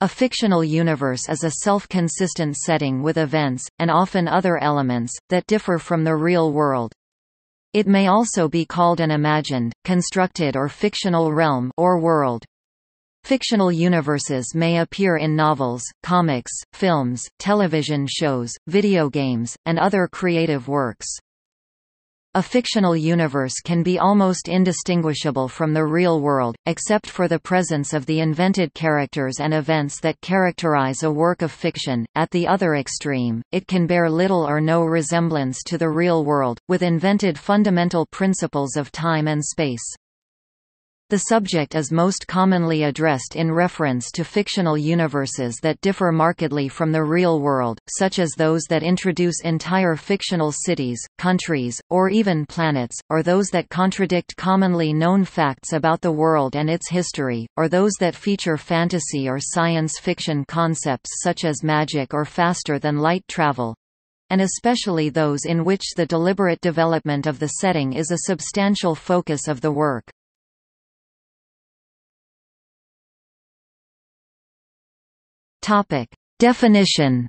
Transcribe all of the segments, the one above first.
A fictional universe is a self-consistent setting with events, and often other elements, that differ from the real world. It may also be called an imagined, constructed or fictional realm or world. Fictional universes may appear in novels, comics, films, television shows, video games, and other creative works. A fictional universe can be almost indistinguishable from the real world, except for the presence of the invented characters and events that characterize a work of fiction. At the other extreme, it can bear little or no resemblance to the real world, with invented fundamental principles of time and space. The subject is most commonly addressed in reference to fictional universes that differ markedly from the real world, such as those that introduce entire fictional cities, countries, or even planets, or those that contradict commonly known facts about the world and its history, or those that feature fantasy or science fiction concepts such as magic or faster-than-light travel, and especially those in which the deliberate development of the setting is a substantial focus of the work. Definition.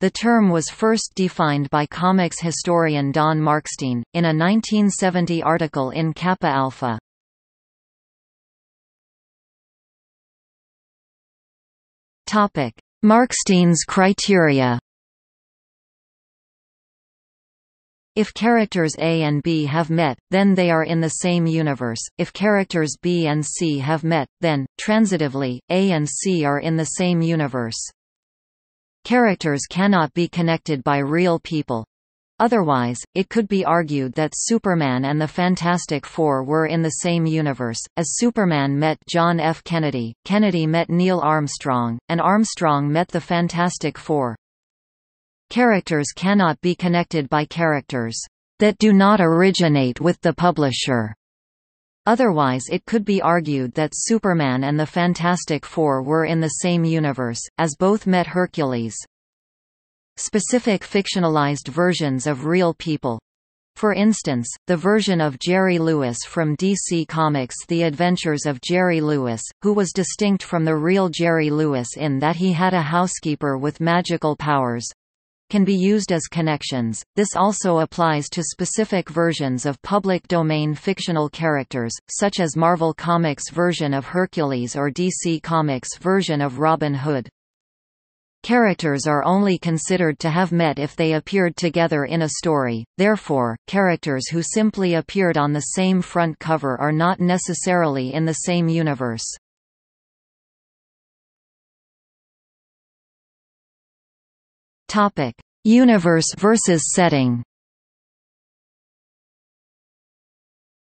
The term was first defined by comics historian Don Markstein, in a 1970 article in Kappa Alpha. Markstein's criteria. If characters A and B have met, then they are in the same universe. If characters B and C have met, then, transitively, A and C are in the same universe. Characters cannot be connected by real people. Otherwise, it could be argued that Superman and the Fantastic Four were in the same universe, as Superman met John F. Kennedy, Kennedy met Neil Armstrong, and Armstrong met the Fantastic Four. Characters cannot be connected by characters that do not originate with the publisher. Otherwise it could be argued that Superman and the Fantastic Four were in the same universe, as both met Hercules. Specific fictionalized versions of real people. For instance, the version of Jerry Lewis from DC Comics The Adventures of Jerry Lewis, who was distinct from the real Jerry Lewis in that he had a housekeeper with magical powers, can be used as connections. This also applies to specific versions of public domain fictional characters, such as Marvel Comics' version of Hercules or DC Comics' version of Robin Hood. Characters are only considered to have met if they appeared together in a story, therefore, characters who simply appeared on the same front cover are not necessarily in the same universe. Universe versus setting.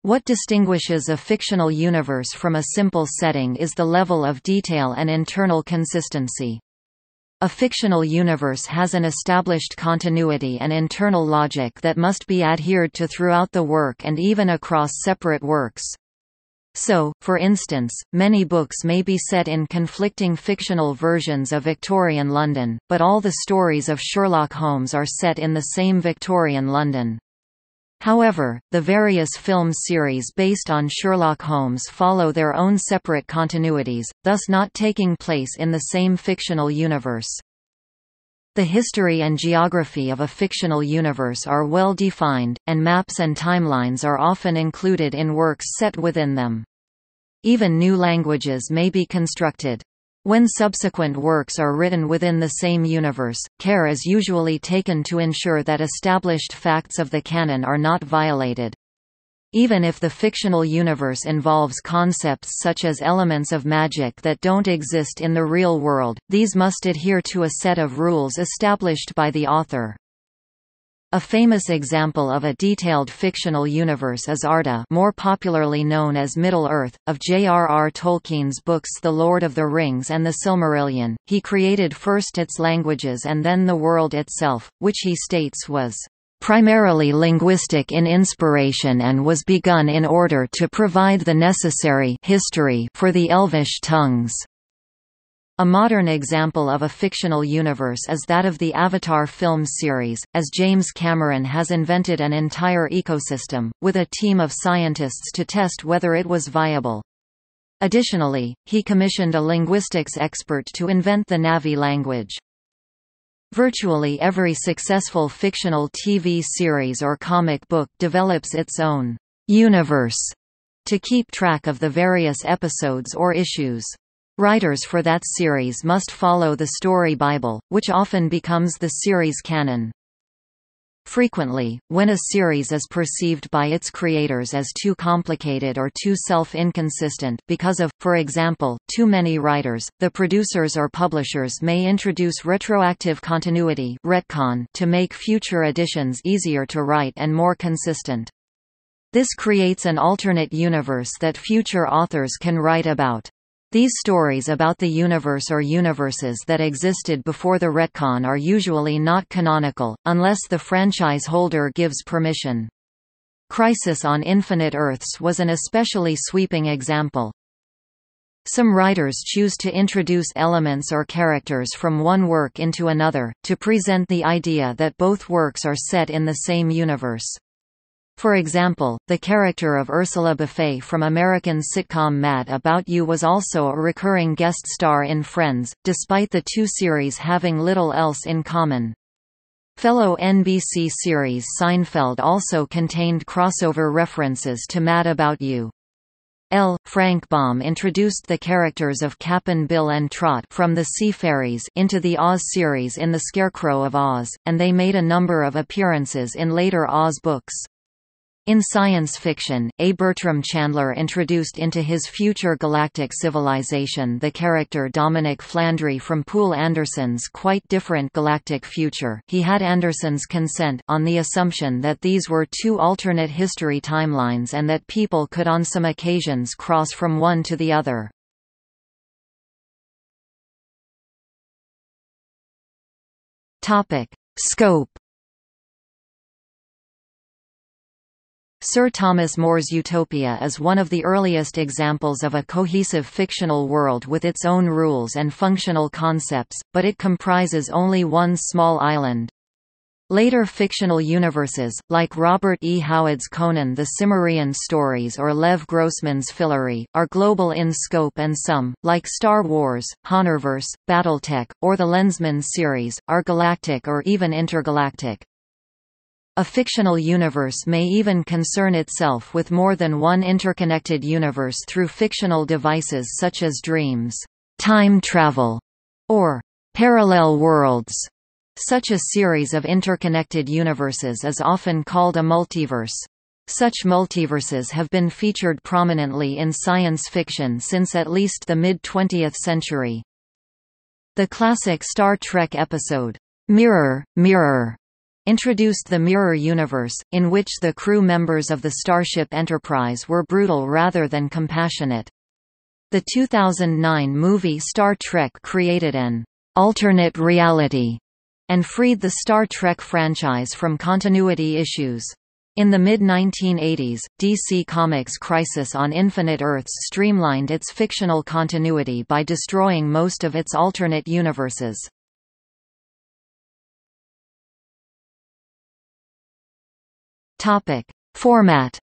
What distinguishes a fictional universe from a simple setting is the level of detail and internal consistency. A fictional universe has an established continuity and internal logic that must be adhered to throughout the work and even across separate works. So, for instance, many books may be set in conflicting fictional versions of Victorian London, but all the stories of Sherlock Holmes are set in the same Victorian London. However, the various film series based on Sherlock Holmes follow their own separate continuities, thus not taking place in the same fictional universe. The history and geography of a fictional universe are well defined, and maps and timelines are often included in works set within them. Even new languages may be constructed. When subsequent works are written within the same universe, care is usually taken to ensure that established facts of the canon are not violated. Even if the fictional universe involves concepts such as elements of magic that don't exist in the real world, these must adhere to a set of rules established by the author. A famous example of a detailed fictional universe is Arda, more popularly known as Middle Earth, of J.R.R. Tolkien's books The Lord of the Rings and The Silmarillion. He created first its languages and then the world itself, which he states was primarily linguistic in inspiration and was begun in order to provide the necessary history for the Elvish tongues. A modern example of a fictional universe is that of the Avatar film series, as James Cameron has invented an entire ecosystem, with a team of scientists to test whether it was viable. Additionally, he commissioned a linguistics expert to invent the Navi language. Virtually every successful fictional TV series or comic book develops its own universe to keep track of the various episodes or issues. Writers for that series must follow the story Bible, which often becomes the series canon. Frequently, when a series is perceived by its creators as too complicated or too self-inconsistent because of, for example, too many writers, the producers or publishers may introduce retroactive continuity retcon to make future editions easier to write and more consistent. This creates an alternate universe that future authors can write about. These stories about the universe or universes that existed before the retcon are usually not canonical, unless the franchise holder gives permission. Crisis on Infinite Earths was an especially sweeping example. Some writers choose to introduce elements or characters from one work into another, to present the idea that both works are set in the same universe. For example, the character of Ursula Buffay from American sitcom Mad About You was also a recurring guest star in Friends, despite the two series having little else in common. Fellow NBC series Seinfeld also contained crossover references to Mad About You. L. Frank Baum introduced the characters of Cap'n Bill and Trot from the Sea Fairies into the Oz series in The Scarecrow of Oz, and they made a number of appearances in later Oz books. In science fiction, A. Bertram Chandler introduced into his future galactic civilization the character Dominic Flandry from Poole Anderson's quite different galactic future. He had Anderson's consent on the assumption that these were two alternate history timelines and that people could on some occasions cross from one to the other. Topic: Scope. Sir Thomas More's Utopia is one of the earliest examples of a cohesive fictional world with its own rules and functional concepts, but it comprises only one small island. Later fictional universes, like Robert E. Howard's Conan the Cimmerian Stories or Lev Grossman's Fillory, are global in scope, and some, like Star Wars, Honorverse, Battletech, or the Lensman series, are galactic or even intergalactic. A fictional universe may even concern itself with more than one interconnected universe through fictional devices such as dreams, time travel, or parallel worlds. Such a series of interconnected universes is often called a multiverse. Such multiverses have been featured prominently in science fiction since at least the mid-20th century. The classic Star Trek episode, Mirror, Mirror, introduced the mirror universe, in which the crew members of the Starship Enterprise were brutal rather than compassionate. The 2009 movie Star Trek created an alternate reality and freed the Star Trek franchise from continuity issues. In the mid-1980s, DC Comics' Crisis on Infinite Earths streamlined its fictional continuity by destroying most of its alternate universes. Format.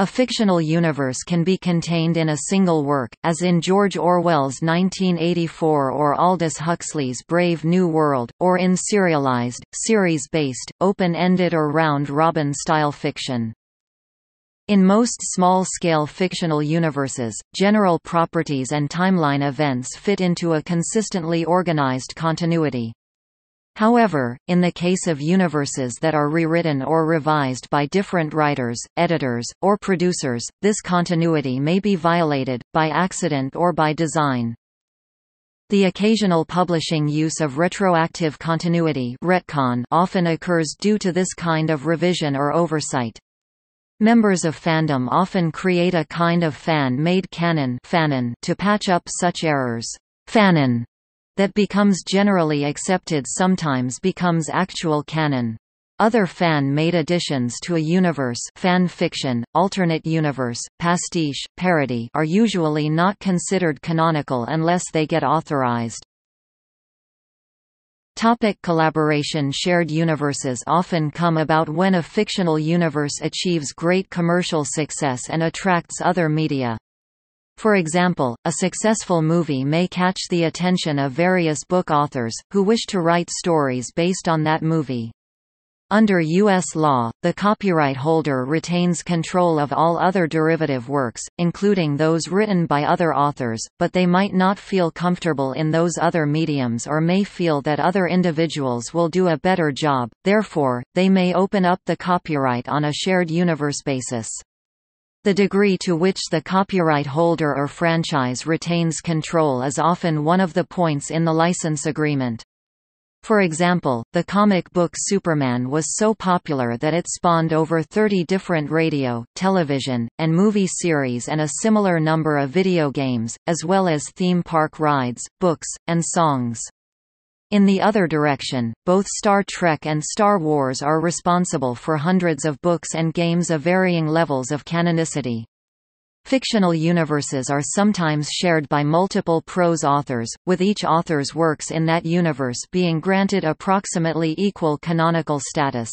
A fictional universe can be contained in a single work, as in George Orwell's 1984 or Aldous Huxley's Brave New World, or in serialized, series-based, open-ended or round-robin style fiction. In most small-scale fictional universes, general properties and timeline events fit into a consistently organized continuity. However, in the case of universes that are rewritten or revised by different writers, editors, or producers, this continuity may be violated, by accident or by design. The occasional publishing use of retroactive continuity retcon often occurs due to this kind of revision or oversight. Members of fandom often create a kind of fan-made canon to patch up such errors. Fanon that becomes generally accepted sometimes becomes actual canon. Other fan-made additions to a universe, fan fiction, alternate universe, pastiche, parody, are usually not considered canonical unless they get authorized. Topic: collaboration. Shared universes often come about when a fictional universe achieves great commercial success and attracts other media. For example, a successful movie may catch the attention of various book authors, who wish to write stories based on that movie. Under U.S. law, the copyright holder retains control of all other derivative works, including those written by other authors, but they might not feel comfortable in those other mediums or may feel that other individuals will do a better job, therefore, they may open up the copyright on a shared universe basis. The degree to which the copyright holder or franchise retains control is often one of the points in the license agreement. For example, the comic book Superman was so popular that it spawned over 30 different radio, television, and movie series and a similar number of video games, as well as theme park rides, books, and songs. In the other direction, both Star Trek and Star Wars are responsible for hundreds of books and games of varying levels of canonicity. Fictional universes are sometimes shared by multiple prose authors, with each author's works in that universe being granted approximately equal canonical status.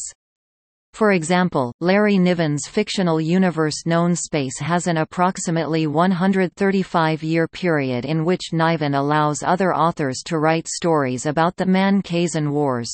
For example, Larry Niven's fictional universe Known Space has an approximately 135-year period in which Niven allows other authors to write stories about the Man-Kazan Wars.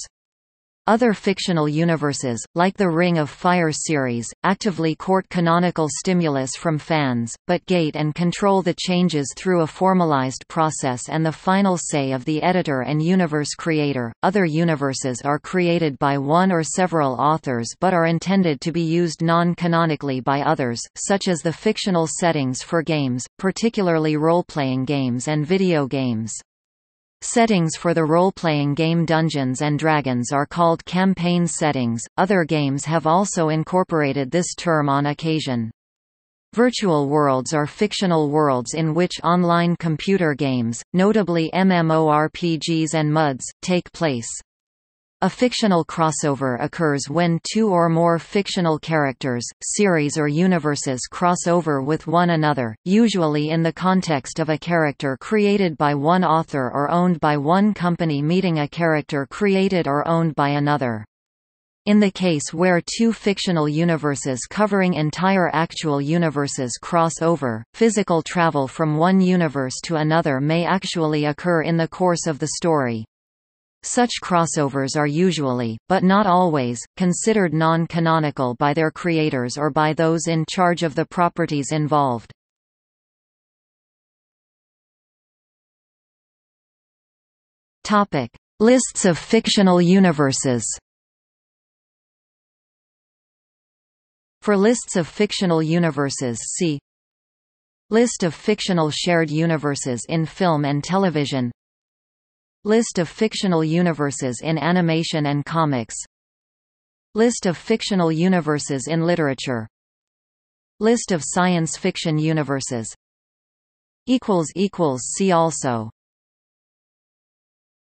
Other fictional universes, like the Ring of Fire series, actively court canonical stimulus from fans, but gate and control the changes through a formalized process and the final say of the editor and universe creator. Other universes are created by one or several authors but are intended to be used non-canonically by others, such as the fictional settings for games, particularly role-playing games and video games. Settings for the role-playing game Dungeons & Dragons are called campaign settings. Other games have also incorporated this term on occasion. Virtual worlds are fictional worlds in which online computer games, notably MMORPGs and MUDs, take place. A fictional crossover occurs when two or more fictional characters, series or universes cross over with one another, usually in the context of a character created by one author or owned by one company meeting a character created or owned by another. In the case where two fictional universes covering entire actual universes cross over, physical travel from one universe to another may actually occur in the course of the story. Such crossovers are usually, but not always, considered non-canonical by their creators or by those in charge of the properties involved. Topic: lists of fictional universes. For lists of fictional universes, see List of fictional shared universes in film and television, List of fictional universes in animation and comics, List of fictional universes in literature, List of science fiction universes. See also